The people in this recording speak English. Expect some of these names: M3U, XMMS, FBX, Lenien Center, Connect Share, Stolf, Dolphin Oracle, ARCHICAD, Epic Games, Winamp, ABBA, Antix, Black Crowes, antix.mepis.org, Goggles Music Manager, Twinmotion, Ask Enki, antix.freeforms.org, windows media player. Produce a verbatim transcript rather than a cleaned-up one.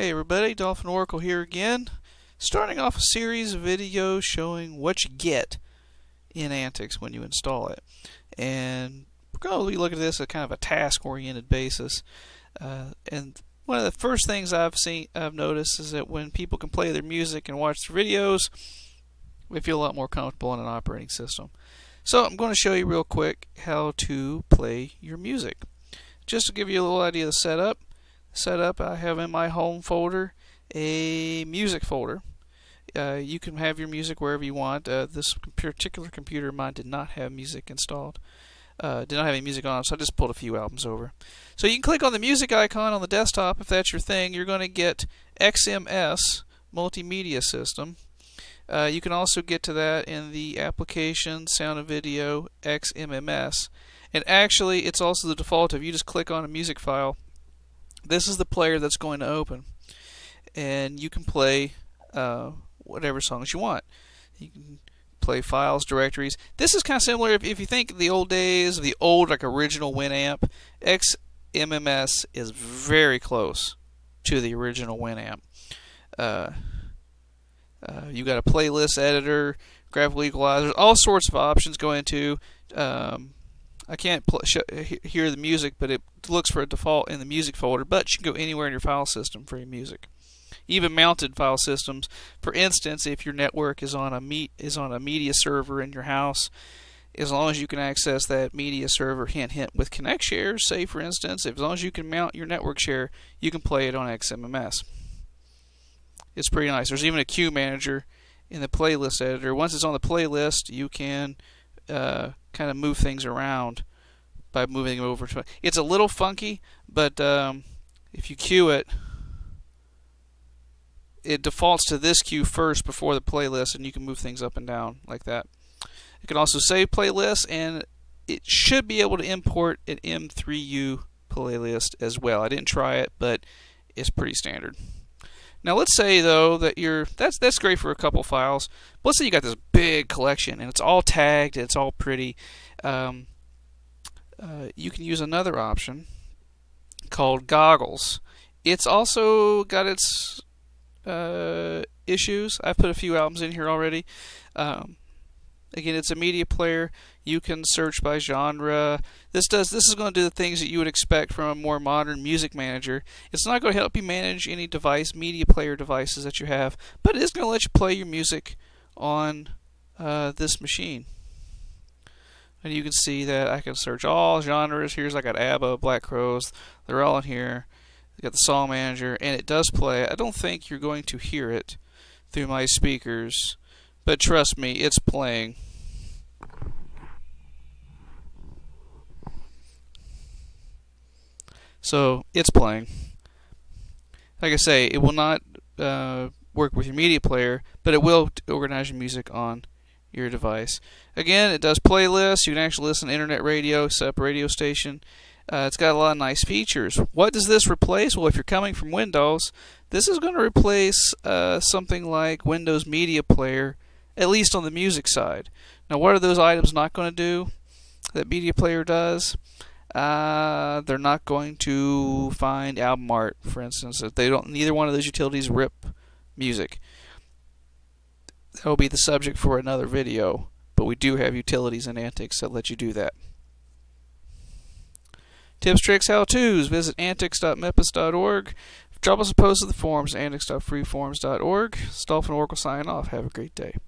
Hey everybody, Dolphin Oracle here again, starting off a series of videos showing what you get in Antix when you install it. And we're going to be looking at this as kind of a task-oriented basis. Uh, and one of the first things I've seen, I've noticed, is that when people can play their music and watch their videos, we feel a lot more comfortable on an operating system. So I'm going to show you real quick how to play your music. Just to give you a little idea of the setup. Set up, I have in my home folder a music folder. Uh, you can have your music wherever you want. Uh, this particular computer of mine did not have music installed, uh, did not have any music on, so I just pulled a few albums over. So you can click on the music icon on the desktop if that's your thing. You're going to get X M S multimedia system. Uh, you can also get to that in the application, sound and video, X M M S. And actually, it's also the default if you just click on a music file. This is the player that's going to open, and you can play uh, whatever songs you want. You can play files, directories. This is kind of similar if, if you think of the old days, the old like original Winamp. X M M S is very close to the original Winamp. Uh, uh, you got a playlist editor, graphical equalizers, all sorts of options go into. Um, I can't pl sh hear the music, but it looks for a default in the music folder, but you can go anywhere in your file system for your music. Even mounted file systems. For instance, if your network is on a meet is on a media server in your house, as long as you can access that media server, hint hint, with Connect Share, say for instance, as long as you can mount your network share, you can play it on X M M S. It's pretty nice. There's even a queue manager in the playlist editor. Once it's on the playlist, you can Uh, kind of move things around by moving them over to it. It's a little funky, but um, if you queue it, it defaults to this queue first before the playlist, and you can move things up and down like that. You can also save playlists, and it should be able to import an M three U playlist as well. I didn't try it, but it's pretty standard. Now let's say though that you're that's that's great for a couple files. But let's say you got this big collection and it's all tagged, it's all pretty. Um, uh, you can use another option called Goggles. It's also got its uh, issues. I've put a few albums in here already. Um, again, it's a media player. You can search by genre. This does this is going to do the things that you would expect from a more modern music manager. It's not going to help you manage any device, media player devices that you have, but it is going to let you play your music on uh, this machine. And you can see that I can search all genres. Here's I got ABBA, Black Crowes. They're all in here. You got the song manager, and it does play. I don't think you're going to hear it through my speakers, but trust me, it's playing. So it's playing. Like I say, it will not uh, work with your media player, but it will organize your music on your device. Again, it does playlists. You can actually listen to internet radio, set up a radio station. Uh, it's got a lot of nice features. What does this replace? Well, if you're coming from Windows, this is going to replace uh, something like Windows Media Player, at least on the music side. Now, what are those items not going to do that Media Player does? Uh, they're not going to find album art, for instance. If they don't, neither one of those utilities rip music. That will be the subject for another video, but we do have utilities in Antix that let you do that. Tips, tricks, how-tos. Visit antix dot mepis dot org. Drop us a post at the forums at antix dot freeforms dot org. Stolf and Oracle signing off. Have a great day.